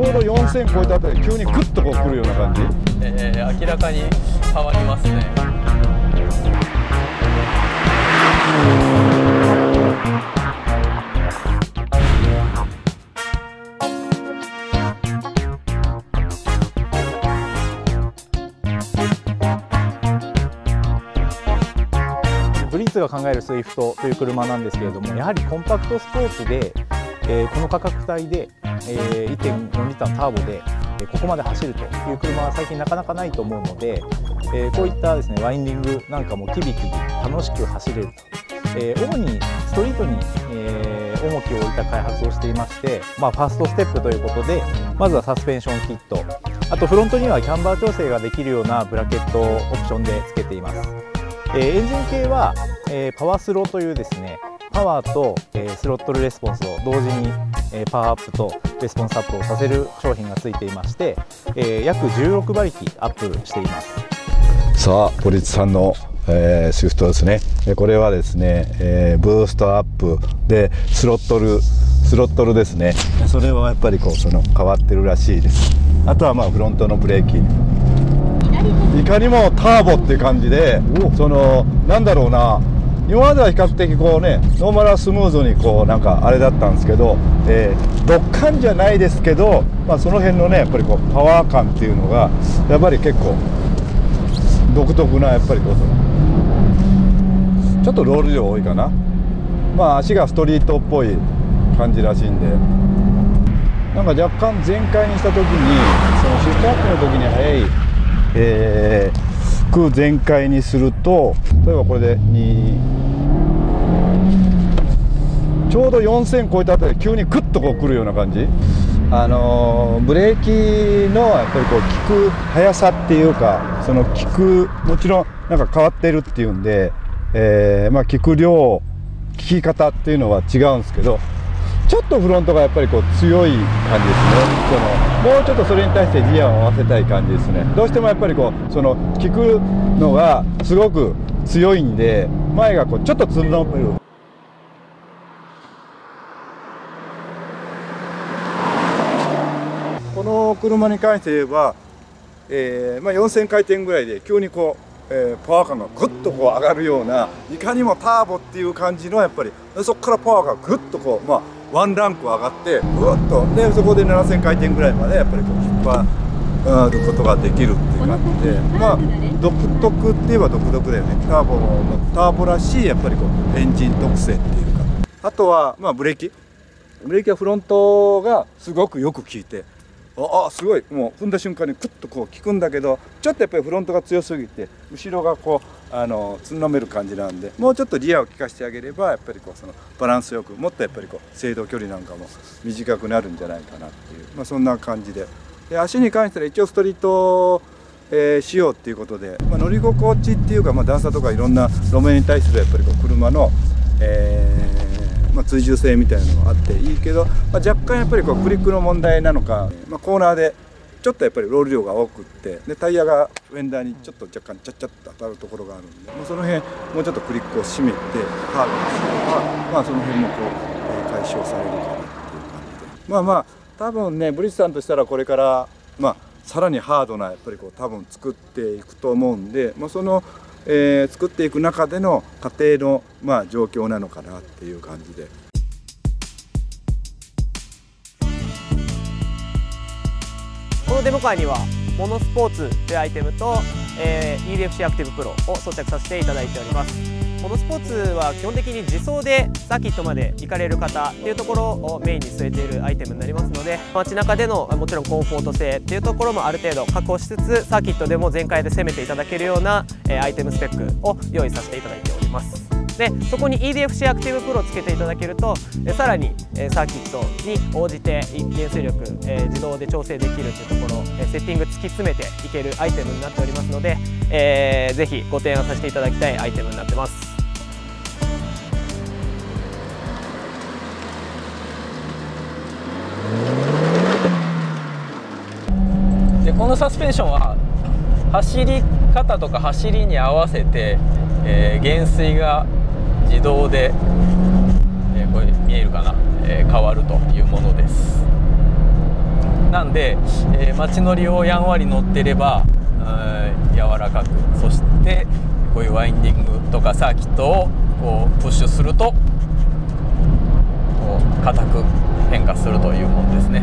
ょうど4000超えたあたり急にグッとこう来るような感じ、明らかに変わりますね。ブリーツが考えるスイフトという車なんですけれども、やはりコンパクトスポーツで、この価格帯で、1.4 リッターのターボでここまで走るという車は最近なかなかないと思うので、こういったですねワインディングなんかもキビキビ楽しく走れると、主にストリートに、重きを置いた開発をしていまして、ファーストステップということで、まずはサスペンションキット、あとフロントにはキャンバー調整ができるようなブラケットをオプションで付けています。エンジン系は、パワースローというですねパワーとスロットルレスポンスを同時にパワーアップとレスポンスアップをさせる商品がついていまして、約16馬力アップしています。さあブリッツさんのスイフトですね。これはですね、ブーストアップでスロットルですね、それはやっぱりこう変わってるらしいです。あとはフロントのブレーキいかにもターボっていう感じで、なんだろうな、今までは比較的こうねノーマルはスムーズにこうなんかあれだったんですけど、ドッカンじゃないですけど、その辺のねやっぱりこうパワー感っていうのがやっぱり結構独特な、やっぱりこうちょっとロール量多いかな、足がストリートっぽい感じらしいんで、なんか若干全開にした時にシフトアップの時に速い、空全開にすると例えばこれで2。ちょうど4000超えたあたり急にグッとこう来るような感じ、ブレーキのやっぱりこう効く速さっていうか、効くもちろんなんか変わってるっていうんで、効く量効き方っていうのは違うんですけど、ちょっとフロントがやっぱりこう強い感じですね。もうちょっとそれに対してギアを合わせたい感じですね。どうしてもやっぱりこう効くのがすごく強いんで、前がこうちょっとつんのめる。この車に関して言えば、4000回転ぐらいで急にこう、パワー感がぐっとこう上がるような、いかにもターボっていう感じの、やっぱりそこからパワーがぐっとこう、ワンランク上がってぐっとで、そこで7000回転ぐらいまでやっぱりこう引っ張ることができるっていう感じで、独特って言えば独特だよね。ターボらしいやっぱりこうエンジン特性っていうか、あとはブレーキはフロントがすごくよく効いて。すごい、もう踏んだ瞬間にクッとこう効くんだけど、ちょっとやっぱりフロントが強すぎて後ろがこうつんのめる感じなんで、もうちょっとギアを利かしてあげればやっぱりこうバランスよく、もっとやっぱりこう制動距離なんかも短くなるんじゃないかなっていう、そんな感じで、足に関しては一応ストリート仕様っていうことで、乗り心地っていうか、段差とかいろんな路面に対するやっぱりこう車の追従性みたいなのがあっていいけど、若干やっぱりこうクリックの問題なのか、コーナーでちょっとやっぱりロール量が多くって、でタイヤがフェンダーにちょっと若干チャッチャッと当たるところがあるんで、その辺もうちょっとクリックを締めてカーブにすれば、その辺もこう、解消されるかなっていう感じで、多分ねブリッツさんとしたらこれから、さらにハードなやっぱりこう多分作っていくと思うんで、その作っていく中での過程の、状況なのかなっていう感じで。このデモカーにはモノスポーツというアイテムと、EDFC アクティブプロを装着させていただいております。モノスポーツは基本的に自走でサーキットまで行かれる方っていうところをメインに据えているアイテムになりますので、街中でのもちろんコンフォート性っていうところもある程度確保しつつ、サーキットでも全開で攻めていただけるようなアイテムスペックを用意させていただいております。でそこに EDFC アクティブプロをつけていただけると、さらにサーキットに応じて減速力自動で調整できるというところ、セッティング突き詰めていけるアイテムになっておりますので、ぜひご提案させていただきたいアイテムになってます。でこのサスペンションは走り方とか走りに合わせて、減衰が自動で、これ見えるかな、変わるというものです。なんで、街乗りをやんわり乗ってれば柔らかく、そしてこういうワインディングとかサーキットをこうプッシュすると硬く変化するというものですね。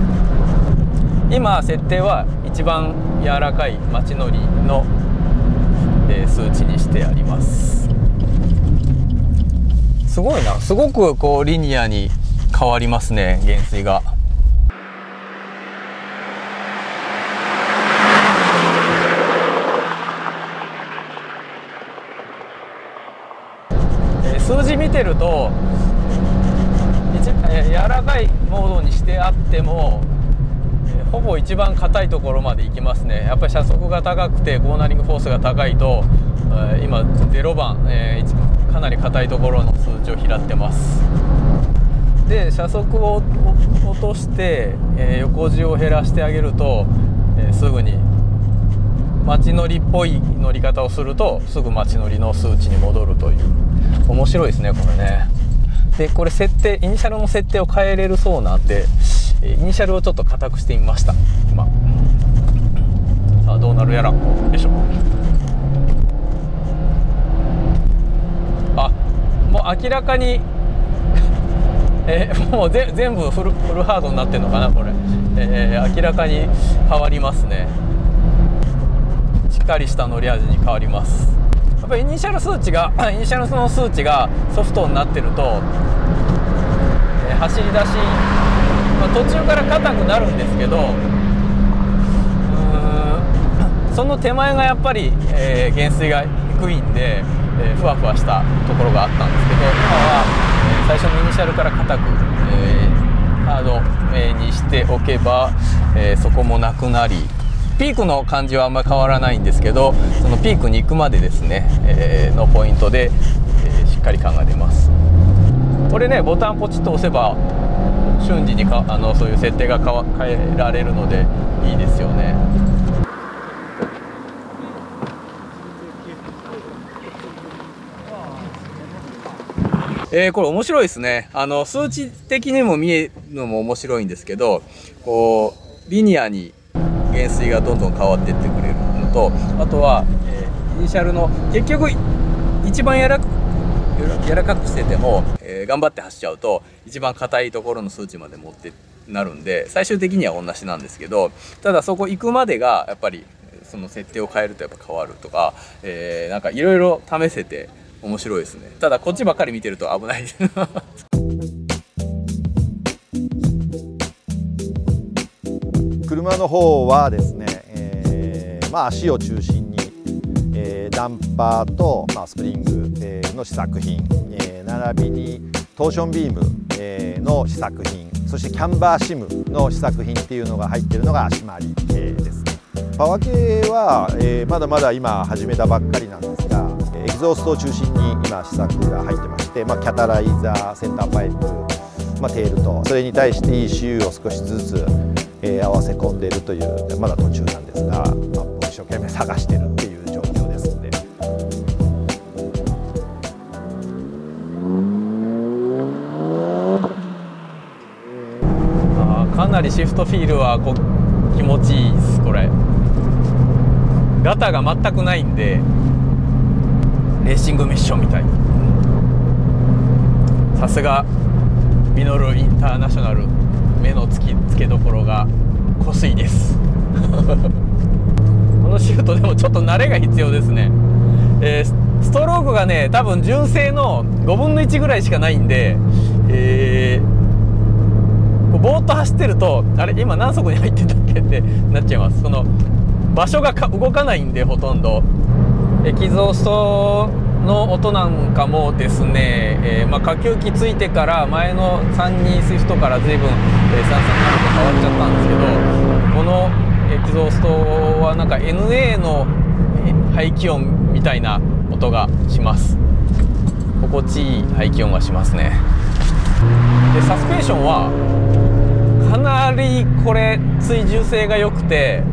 今設定は一番柔らかい街乗りの数値にしてあります。すごいな、すごくこうリニアに変わりますね、減衰が。数字見てると柔らかいモードにしてあってもほぼ一番硬いところまで行きますね。やっぱり車速が高くてコーナリングフォースが高いと、今0番、かなり硬いところの数値を拾ってます。で車速を落として、横軸を減らしてあげると、すぐに街乗りっぽい乗り方をするとすぐ街乗りの数値に戻るという、面白いですねこれね。でこれ設定、イニシャルの設定を変えれるそうなんで、イニシャルをちょっと硬くしてみました今。さあどうなるやら。よいしょ。あ、もう明らかにもう全部フルハードになってるのかなこれ。明らかに変わりますね。しっかりした乗り味に変わります。やっぱりイニシャルの数値がソフトになってると、走り出し途中から硬くなるんですけど、その手前がやっぱり、減衰が低いんで、ふわふわしたところがあったんですけど、今は、最初のイニシャルから硬く、ハード、にしておけば、そこもなくなり、ピークの感じはあんまり変わらないんですけど、そのピークに行くまでですね、のポイントで、しっかり感が出ます。これねボタンポチッと押せば瞬時にそういう設定が変えられるのでいいですよね。これ面白いですね。数値的にも見えるのも面白いんですけど、こうリニアに減衰がどんどん変わっていってくれるのと、あとは、イニシャルの結局一番柔らかくしてても、頑張って走っちゃうと一番硬いところの数値まで持ってなるんで、最終的には同じなんですけど、ただそこ行くまでがやっぱりその設定を変えるとやっぱ変わるとか、なんかいろいろ試せて面白いですね。ただこっちばっかり見てると危ないです車の方はですね、足を中心にダンパーと、スプリングの試作品、並びにトーションビームの試作品、そしてキャンバーシムの試作品っていうのが入ってるのが足回りですね。パワー系はまだまだ今始めたばっかりなんですが、エキゾーストを中心に今試作が入ってまして、キャタライザー、センターパイプ、テールと、それに対して ECU を少しずつ合わせ込んでいるという、まだ途中なんですが、一生懸命探してるっていう。かなりシフトフィールは気持ちいいです。これガタが全くないんでレーシングミッションみたいな、さすがミノルインターナショナル、目の付けどころが濃すいですこのシフトでもちょっと慣れが必要ですね。ストロークがね多分純正の5分の1ぐらいしかないんで、ぼーっと走ってるとあれ今何速に入ってたっけってなっちゃいます。その場所が動かないんで、ほとんどエキゾーストの音なんかもですね、下級機ついてから前の32シフトから随分337と変わっちゃったんですけど、このエキゾーストはなんか NA の排気音みたいな音がします。心地いい排気音がしますね。でサスペンションはかなりこれ追従性が良くて、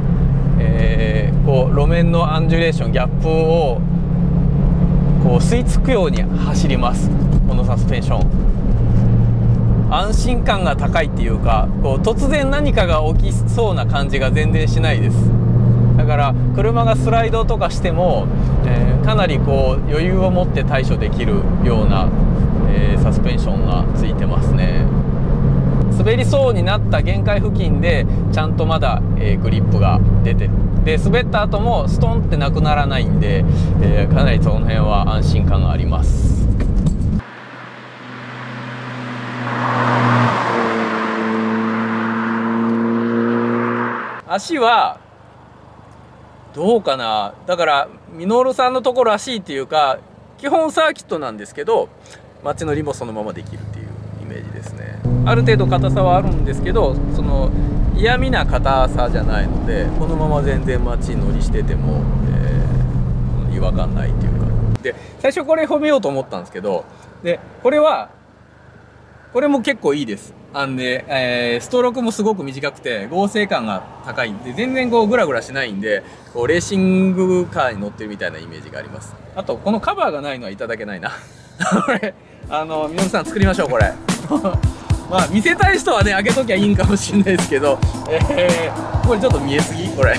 こう路面のアンジュレーションギャップをこう吸い付くように走ります。このサスペンション安心感が高いっていうか、こう突然何かが起きそうな感じが全然しないです。だから車がスライドとかしても、かなりこう余裕を持って対処できるような、サスペンションがついてますね。滑りそうになった限界付近でちゃんとまだ、グリップが出てる。で滑った後もストンってなくならないんで、かなりその辺は安心感があります。足はどうかな、だからミノルさんのところらしいっていうか、基本サーキットなんですけど街乗りもそのままできるっていうイメージですね。ある程度硬さはあるんですけど、その嫌味な硬さじゃないので、このまま全然街乗りしてても、違和感ないっていうか。で最初これ褒めようと思ったんですけど、でこれも結構いいです。なんで、ストロークもすごく短くて剛性感が高いんで、全然こうグラグラしないんで、こうレーシングカーに乗ってるみたいなイメージがあります。あとこのカバーがないのはいただけないなこれみのるさん作りましょうこれまあ見せたい人はね、開けときゃいいんかもしれないですけど、これちょっと見えすぎこれ